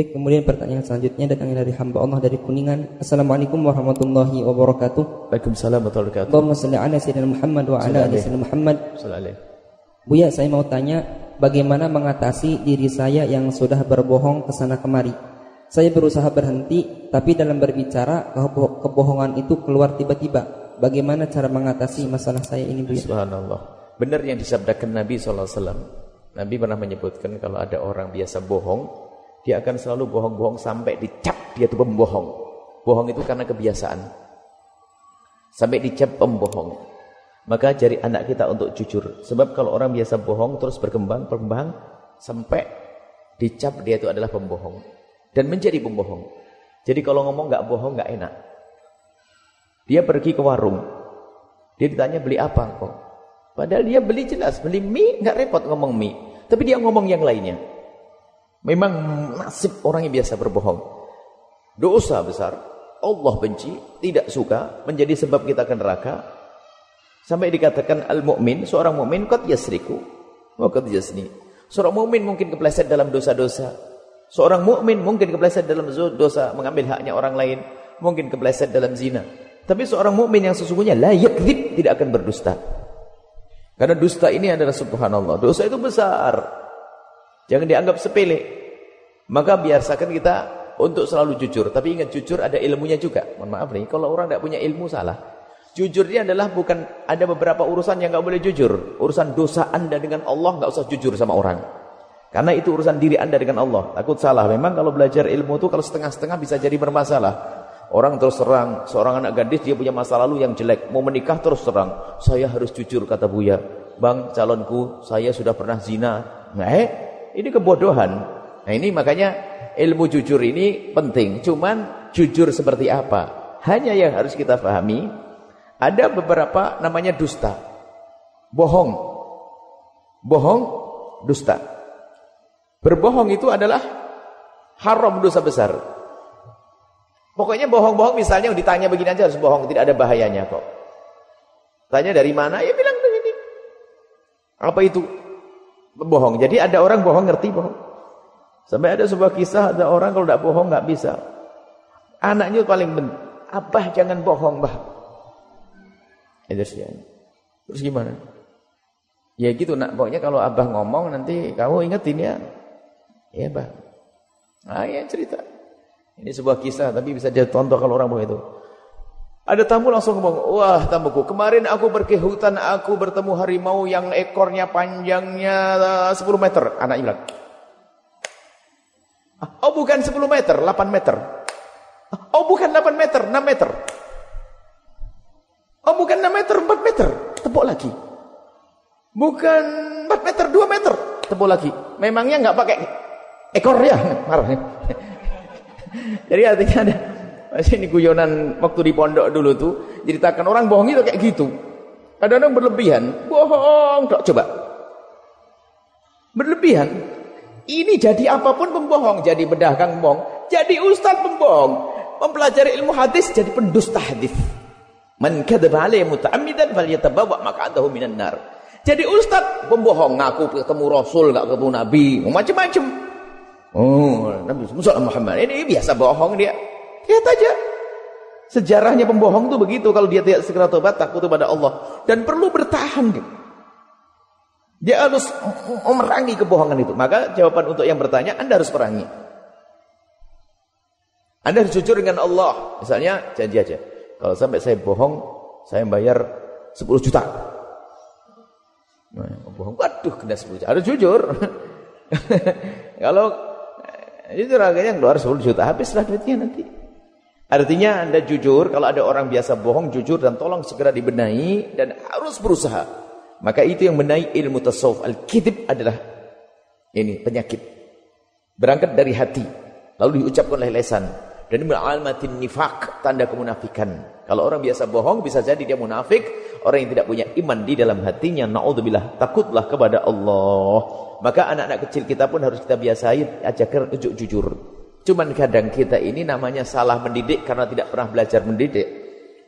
Baik, kemudian pertanyaan selanjutnya datangnya dari hamba Allah dari Kuningan. Assalamualaikum warahmatullahi wabarakatuh. Waalaikumsalam warahmatullahi wabarakatuh. Allahumma salli ala sayyidina Muhammad wa ala ali sayyidina Muhammad. Buya, saya mau tanya, bagaimana mengatasi diri saya yang sudah berbohong kesana kemari? Saya berusaha berhenti, tapi dalam berbicara kebohongan itu keluar tiba-tiba. Bagaimana cara mengatasi masalah saya ini, Buya? Subhanallah. Benar yang disabdakan Nabi sallallahu alaihi wasallam. Nabi pernah menyebutkan kalau ada orang biasa bohong, dia akan selalu bohong-bohong sampai dicap dia itu pembohong. Bohong itu karena kebiasaan. Sampai dicap pembohong. Maka ajari anak kita untuk jujur. Sebab kalau orang biasa bohong terus berkembang sampai dicap dia itu adalah pembohong dan menjadi pembohong. Jadi kalau ngomong nggak bohong nggak enak. Dia pergi ke warung. Dia ditanya beli apa kok? Padahal dia beli jelas, beli mie, nggak repot ngomong mie. Tapi dia ngomong yang lainnya. Memang nasib orang yang biasa berbohong. Dosa besar, Allah benci, tidak suka, menjadi sebab kita ke neraka. Sampai dikatakan al-mu'min, seorang mu'min qad yasriku wa qad yasni. Seorang mu'min mungkin kepleset dalam dosa-dosa. Seorang mu'min mungkin kepleset dalam dosa mengambil haknya orang lain, mungkin kepleset dalam zina. Tapi seorang mu'min yang sesungguhnya la yakdzib, tidak akan berdusta. Karena dusta ini adalah subhanallah, dosa itu besar. Jangan dianggap sepele. Maka biasakan kita untuk selalu jujur. Tapi ingat, jujur ada ilmunya juga. Mohon maaf nih, kalau orang tidak punya ilmu salah. Jujurnya adalah bukan, ada beberapa urusan yang tidak boleh jujur. Urusan dosa Anda dengan Allah tidak usah jujur sama orang. Karena itu urusan diri Anda dengan Allah. Takut salah. Memang kalau belajar ilmu itu kalau setengah-setengah bisa jadi bermasalah. Orang terus terang, seorang anak gadis dia punya masa lalu yang jelek. Mau menikah terus terang. Saya harus jujur kata Buya. Bang, calonku, saya sudah pernah zina. Ini kebodohan. Nah ini makanya ilmu jujur ini penting. Cuman jujur seperti apa? Hanya yang harus kita pahami, ada beberapa namanya dusta. Bohong. Bohong, dusta. Berbohong itu adalah haram, dosa besar. Pokoknya bohong-bohong, misalnya ditanya begini aja harus bohong. Tidak ada bahayanya kok. Tanya dari mana? Ya bilang begini. Apa itu? Bohong. Jadi ada orang bohong, ngerti bohong. Sampai ada sebuah kisah, ada orang kalau tidak bohong nggak bisa. Anaknya paling abah jangan bohong, bah. Terus gimana? Ya gitu nak, pokoknya kalau abah ngomong nanti kamu ingetin ya. Ya bah. Ah ya cerita. Ini sebuah kisah tapi bisa dicontoh kalau orang bohong itu. Ada tamu langsung ngomong, wah tamuku, kemarin aku pergi hutan, aku bertemu harimau yang ekornya panjangnya 10 meter. Anaknya bilang, oh bukan 10 meter, 8 meter. Oh bukan 8 meter, 6 meter. Oh bukan 6 meter, 4 meter. Tepuk lagi. Bukan 4 meter, 2 meter. Tepuk lagi. Memangnya nggak pakai ekornya. Marahnya. Jadi artinya ada. Masih ini guyonan waktu di pondok dulu tuh ceritakan orang bohong itu kayak gitu. Kadang-kadang berlebihan, bohong dok coba. Berlebihan. Ini jadi apapun pembohong, jadi pedagang bohong, jadi ustaz pembohong. Mempelajari ilmu hadis jadi pendusta hadis. Man kadzaba alaihi muta'ammidan falyatabawa maq'adahu minan nar. Jadi ustaz pembohong, ngaku ketemu Rasul enggak ketemu Nabi, macam-macam. Oh, Nabi Muhammad. Ini biasa bohong dia. Lihat aja. Sejarahnya pembohong itu begitu. Kalau dia tidak segera tobat, takut kepada Allah. Dan perlu bertahan. Dia harus memerangi kebohongan itu. Maka jawaban untuk yang bertanya, Anda harus perangi. Anda harus jujur dengan Allah. Misalnya, janji aja. Kalau sampai saya bohong, saya bayar 10 juta. Nah, bohong. Waduh, kena 10 juta. Harus jujur. Kalau jujur harganya keluar 10 juta, habislah duitnya nanti. Artinya Anda jujur, kalau ada orang biasa bohong, jujur dan tolong segera dibenahi dan harus berusaha. Maka itu yang benahi ilmu tasawuf. Al-kidib adalah ini penyakit. Berangkat dari hati, lalu diucapkan oleh lesan. Dan ini alamatin nifak, tanda kemunafikan. Kalau orang biasa bohong, bisa jadi dia munafik. Orang yang tidak punya iman di dalam hatinya, na'udzubillah, takutlah kepada Allah. Maka anak-anak kecil kita pun harus kita biasain, ajakkan ujuk jujur. Cuman kadang kita ini namanya salah mendidik karena tidak pernah belajar mendidik.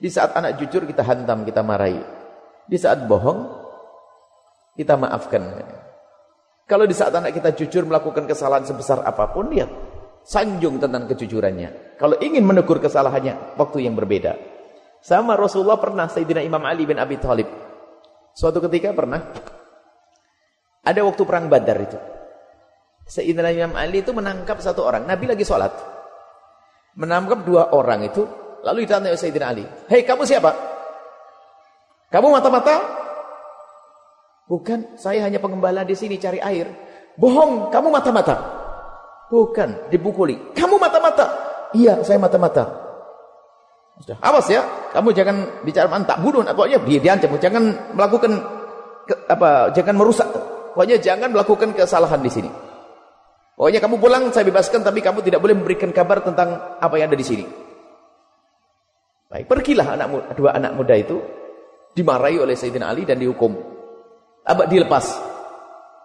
Di saat anak jujur kita hantam, kita marahi. Di saat bohong, kita maafkan. Kalau di saat anak kita jujur melakukan kesalahan sebesar apapun, lihat. sanjung tentang kejujurannya. Kalau ingin menegur kesalahannya, waktu yang berbeda. Sama Rasulullah pernah, Sayyidina Imam Ali bin Abi Thalib. Suatu ketika pernah, ada waktu perang Badar itu. Sayyidina Imam Ali itu menangkap satu orang. Nabi lagi sholat. Menangkap dua orang itu. Lalu ditanya oleh Sayyidina Ali, "Hei, kamu siapa? Kamu mata-mata?" "Bukan, saya hanya pengembala di sini cari air." "Bohong, kamu mata-mata." "Bukan," dipukuli. "Kamu mata-mata." "Iya, saya mata-mata." "Sudah, awas ya. Kamu jangan bicara tak bunuh." Pokoknya dia diancam, "Jangan melakukan jangan merusak. Pokoknya jangan melakukan kesalahan di sini. Pokoknya kamu pulang saya bebaskan, tapi kamu tidak boleh memberikan kabar tentang apa yang ada di sini." Baik, pergilah dua anak muda itu dimarahi oleh Sayyidina Ali dan dihukum. Dilepas.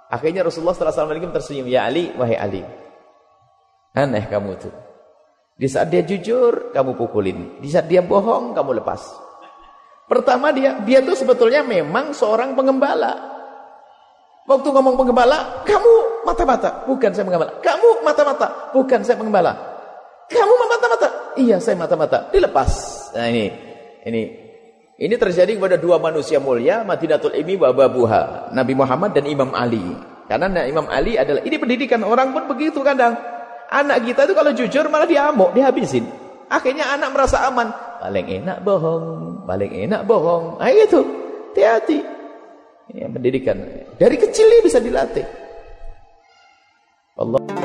Akhirnya Rasulullah sallallahu alaihi wasallam tersenyum, "Ya Ali, wahai Ali. Aneh kamu itu. Di saat dia jujur, kamu pukulin. Di saat dia bohong, kamu lepas." Pertama dia tuh sebetulnya memang seorang pengembala. Waktu ngomong pengembala, "Kamu mata-mata." "Bukan, saya pengembala." "Kamu mata-mata." "Bukan, saya pengembala." "Kamu mata-mata." "Iya, saya mata-mata." Dilepas. Nah, ini terjadi kepada dua manusia mulia, Madinatul Ilmi wa Babuha, Nabi Muhammad dan Imam Ali. Karena Imam Ali adalah ini pendidikan orang pun begitu kadang. Anak kita itu kalau jujur malah diamuk, dihabisin. Akhirnya anak merasa aman. Paling enak bohong, paling enak bohong. Nah itu, hati-hati. Ini pendidikan. Dari kecilnya bisa dilatih. Allah.